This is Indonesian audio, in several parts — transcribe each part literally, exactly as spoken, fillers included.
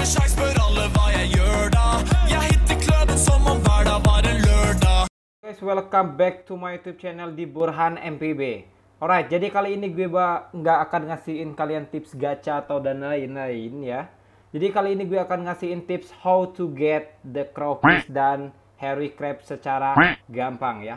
med sjans for alle hva jeg gjør da. Jeg hitter kløben som om hver dag var en lørdag. Guys, welcome back to my YouTube channel di Burhan M P B. Alright, jadi kali ini gue nggak akan ngasihin kalian tips gacha atau dan lain-lain ya. Jadi kali ini gue akan ngasihin tips how to get the crawfish dan hairy crab secara gampang ya.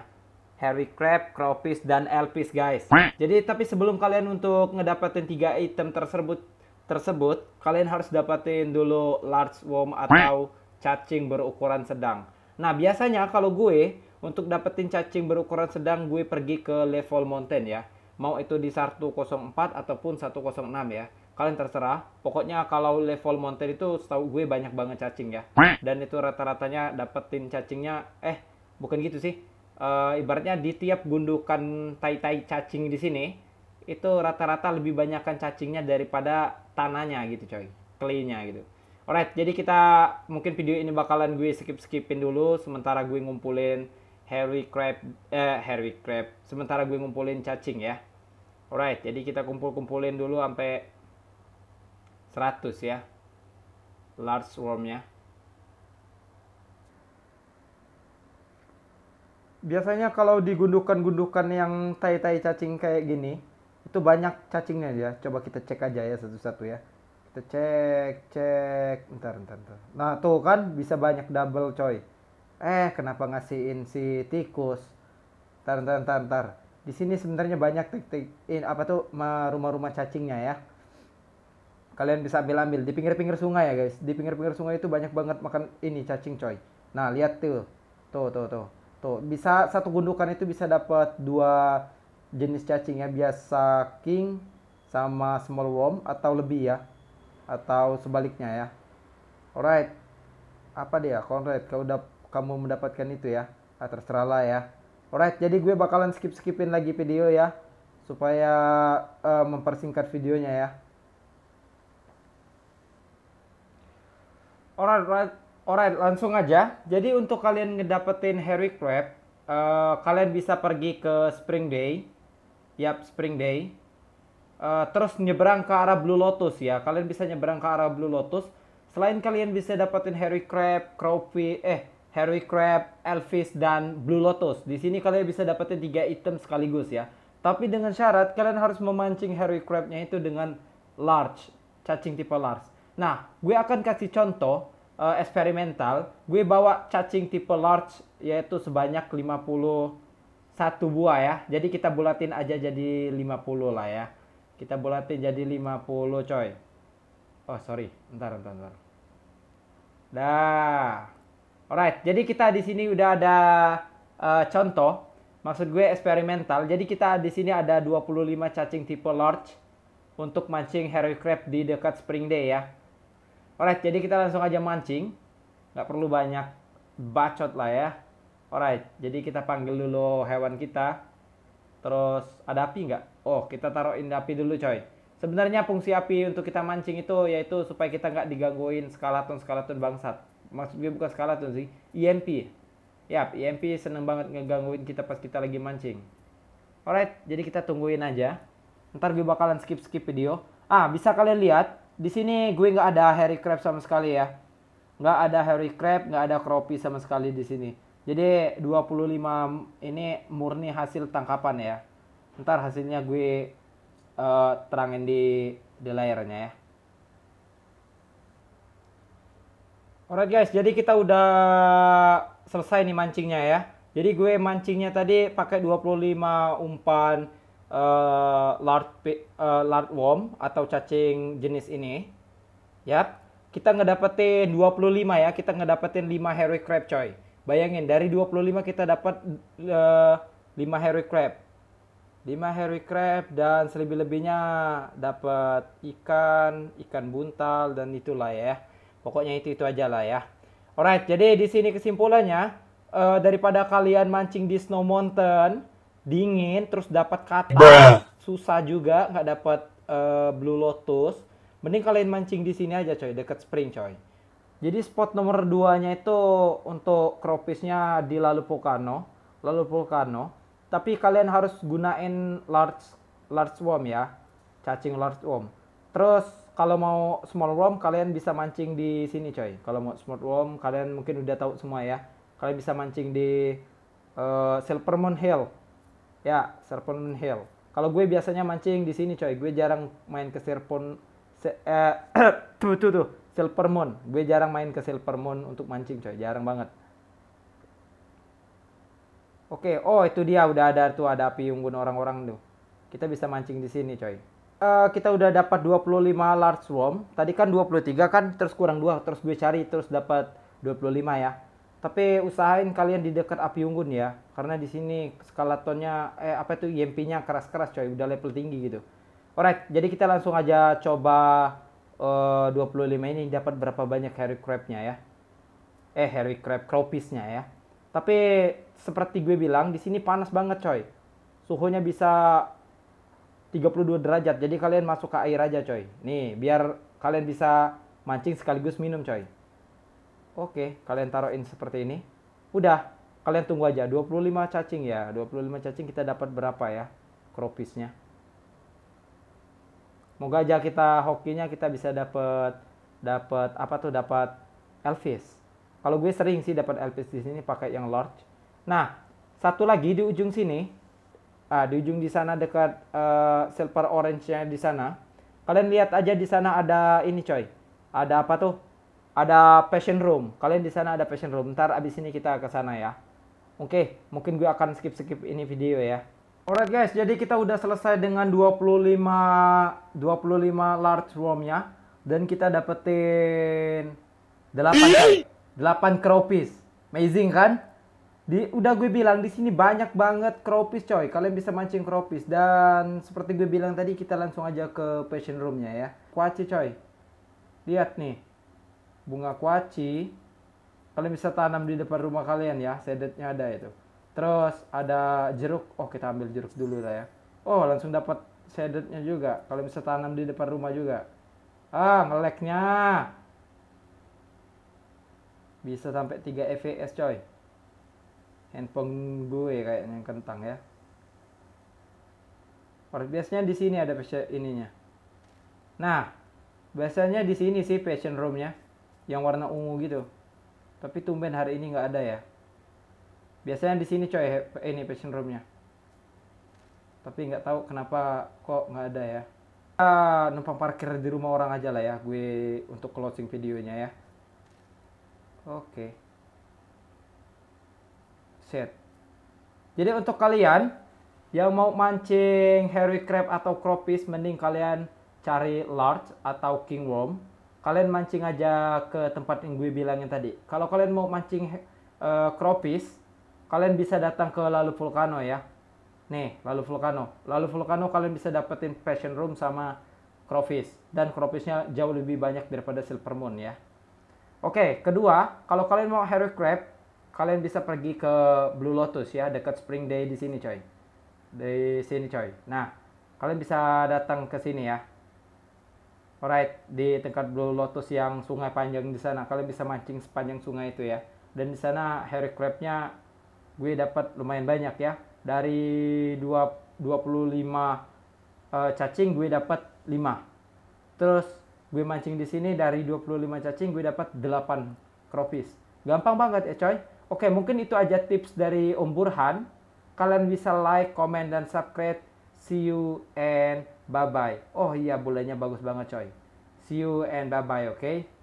Hairy crab, crawfish, dan elfish guys. Jadi tapi sebelum kalian untuk ngedapetin tiga item tersebut tersebut, kalian harus dapetin dulu large worm atau cacing berukuran sedang. Nah biasanya kalau gue untuk dapetin cacing berukuran sedang, gue pergi ke level mountain ya. Mau itu di seratus empat ataupun seratus enam ya. Kalian terserah, pokoknya kalau level mountain itu setahu gue banyak banget cacing ya. Dan itu rata-ratanya dapetin cacingnya, eh bukan gitu sih. E, ibaratnya di tiap gundukan tai-tai cacing di sini, itu rata-rata lebih banyakkan cacingnya daripada tanahnya gitu coy. Clay-nya gitu. Alright, jadi kita mungkin video ini bakalan gue skip-skipin dulu. Sementara gue ngumpulin hairy crab, eh hairy crab. Sementara gue ngumpulin cacing ya. Alright, jadi kita kumpul-kumpulin dulu sampai seratus ya, large wormnya. Biasanya kalau di gundukan-gundukan yang tai-tai cacing kayak gini, itu banyak cacingnya ya. Coba kita cek aja ya satu-satu ya. Kita cek, cek, ntar, ntar, ntar. Nah tuh kan bisa banyak double coy. Eh kenapa ngasihin si tikus? Ntar, ntar, ntar, ntar. Di sini sebenarnya banyak tik-tikin apa tuh rumah-rumah cacingnya ya. Kalian bisa ambil-ambil di pinggir-pinggir sungai ya guys. Di pinggir-pinggir sungai itu banyak banget makan ini cacing coy. Nah lihat tuh. Tuh tuh tuh. Tuh bisa satu gundukan itu bisa dapat dua jenis cacing ya. Biasa king sama small worm atau lebih ya. Atau sebaliknya ya. Alright. Apa dia? Conrad, kalau udah kamu mendapatkan itu ya. Ah, terserah lah ya. Alright, jadi gue bakalan skip-skipin lagi video ya. Supaya uh, mempersingkat videonya ya. Alright, alright, alright, langsung aja. Jadi untuk kalian ngedapetin hairy crab, uh, kalian bisa pergi ke Spring Day. Yap, Spring Day. Uh, terus nyebrang ke arah Blue Lotus ya. Kalian bisa nyebrang ke arah Blue Lotus. Selain kalian bisa dapetin hairy crab, crawfish, eh, hairy crab, elfish, dan Blue Lotus. Di sini kalian bisa dapetin tiga item sekaligus ya. Tapi dengan syarat kalian harus memancing hairy crabnya itu dengan large, cacing tipe large. Nah, gue akan kasih contoh uh, eksperimental. Gue bawa cacing tipe large yaitu sebanyak lima puluh satu buah ya. Jadi kita bulatin aja jadi lima puluh lah ya. Kita bulatin jadi lima puluh coy. Oh sorry, ntar ntar ntar. Dah. Alright, jadi kita di sini udah ada uh, contoh. Maksud gue eksperimental. Jadi kita di sini ada dua puluh lima cacing tipe large untuk mancing hairy crab di dekat Spring Day ya. Alright, jadi kita langsung aja mancing. Nggak perlu banyak bacot lah ya. Alright, jadi kita panggil dulu hewan kita. Terus ada api nggak? Oh, kita taruhin api dulu coy. Sebenarnya fungsi api untuk kita mancing itu yaitu supaya kita nggak digangguin skalaton-skalaton bangsat. Maksud gue bukan skalaton sih, E M P. Yap, E M P seneng banget ngegangguin kita pas kita lagi mancing. Alright, jadi kita tungguin aja. Ntar gue bakalan skip-skip video. Ah, bisa kalian lihat. Di sini gue nggak ada hairy crab sama sekali ya. Nggak ada hairy crab, nggak ada crawfish sama sekali di sini. Jadi dua puluh lima ini murni hasil tangkapan ya. Ntar hasilnya gue uh, terangin di, di layarnya ya. Alright guys, jadi kita udah selesai nih mancingnya ya. Jadi gue mancingnya tadi pakai dua puluh lima umpan Uh, large, uh, large worm atau cacing jenis ini. Yap, kita ngedapetin dua puluh lima ya. Kita ngedapetin lima hairy crab coy. Bayangin dari dua puluh lima kita dapat uh, lima hairy crab. lima hairy crab dan selebih-lebihnya dapat ikan, ikan buntal dan itulah ya. Pokoknya itu-itu aja lah ya. Alright, jadi di sini kesimpulannya uh, daripada kalian mancing di Snow Mountain dingin terus dapat kata Bruh. Susah juga nggak dapat uh, Blue Lotus, mending kalian mancing di sini aja coy, dekat Spring coy. Jadi spot nomor duanya itu untuk crawfishnya di Lulu Volcano, Lulu Volcano. Tapi kalian harus gunain large large worm ya, cacing large worm. Terus kalau mau small worm kalian bisa mancing di sini coy. Kalau mau small worm kalian mungkin udah tahu semua ya. Kalian bisa mancing di uh, Silvermoon Hill. Ya, Silvermoon Hill. Kalau gue biasanya mancing di sini coy. Gue jarang main ke Silvermoon eh tuh tuh tuh Silvermoon. Gue jarang main ke Silvermoon untuk mancing coy. Jarang banget. Oke, oh itu dia udah ada tuh, ada api unggun orang-orang tuh. Kita bisa mancing di sini coy. Uh, kita udah dapat dua puluh lima large worm. Tadi kan dua puluh tiga kan, terus kurang dua, terus gue cari terus dapat dua puluh lima ya. Tapi usahain kalian di dekat api unggun ya, karena di sini skalatonnya eh apa tuh E M P-nya keras-keras coy, udah level tinggi gitu. Alright, jadi kita langsung aja coba uh, dua puluh lima ini dapat berapa banyak hairy crab-nya ya. Eh hairy crab crawfish-nya ya. Tapi seperti gue bilang, di sini panas banget coy. Suhunya bisa tiga puluh dua derajat. Jadi kalian masuk ke air aja coy. Nih, biar kalian bisa mancing sekaligus minum coy. Oke, kalian taruhin seperti ini. Udah, kalian tunggu aja. dua puluh lima cacing ya. dua puluh lima cacing kita dapat berapa ya crawfish-nya. Moga aja kita hokinya kita bisa dapat dapat apa tuh dapat elfish. Kalau gue sering sih dapat elfish di sini pakai yang large. Nah, satu lagi di ujung sini, ah, di ujung di sana dekat uh, silver orange-nya di sana. Kalian lihat aja di sana ada ini coy. Ada apa tuh? Ada passion room. Kalian di sana ada passion room. Ntar abis ini kita ke sana ya. Oke, mungkin gue akan skip-skip ini video ya. Alright guys, jadi kita udah selesai dengan dua puluh lima large worm-nya dan kita dapetin delapan delapan crawfish. Amazing kan? Di, udah gue bilang di sini banyak banget crawfish coy. Kalian bisa mancing crawfish dan seperti gue bilang tadi kita langsung aja ke passion room-nya ya. Kuaci coy. Lihat nih. Bunga kuaci. Kalian bisa tanam di depan rumah kalian ya. Seedednya ada itu. Terus ada jeruk. Oh, kita ambil jeruk dulu lah ya. Oh, langsung dapat seedednya juga. Kalian bisa tanam di depan rumah juga. Ah, ngeleknya bisa sampai tiga E V S coy. Handphone gue kayaknya yang kentang ya. Or, biasanya di sini ada ininya. Nah, biasanya di sini sih passion roomnya yang warna ungu gitu. Tapi tumben hari ini nggak ada ya. Biasanya di sini coy ini passion roomnya. Tapi nggak tahu kenapa kok nggak ada ya. Ah, numpang parkir di rumah orang aja lah ya. Gue untuk closing videonya ya. Oke, set. Jadi untuk kalian yang mau mancing hairy crab atau crawfish, mending kalian cari large atau king worm. Kalian mancing aja ke tempat yang gue bilangin tadi. Kalau kalian mau mancing uh, crawfish, kalian bisa datang ke Lulu Volcano ya. Nih, Lulu Volcano. Lulu Volcano kalian bisa dapetin passion room sama crawfish. Dan crawfishnya jauh lebih banyak daripada Silvermoon ya. Oke, okay, kedua, kalau kalian mau hairy crab, kalian bisa pergi ke Blue Lotus ya, dekat Spring Day di sini coy. Di sini coy. Nah, kalian bisa datang ke sini ya. Alright, di dekat Blue Lotus yang sungai panjang di sana, kalian bisa mancing sepanjang sungai itu ya. Dan di sana hairy crab-nya gue dapat lumayan banyak ya. Dari dua puluh lima uh, cacing gue dapat lima. Terus gue mancing di sini dari dua puluh lima cacing gue dapat delapan crawfish. Gampang banget ya coy. Oke, mungkin itu aja tips dari Om Burhan. Kalian bisa like, comment, dan subscribe. See you and bye-bye. Oh iya, bolanya bagus banget coy. See you and bye-bye, oke? Okay?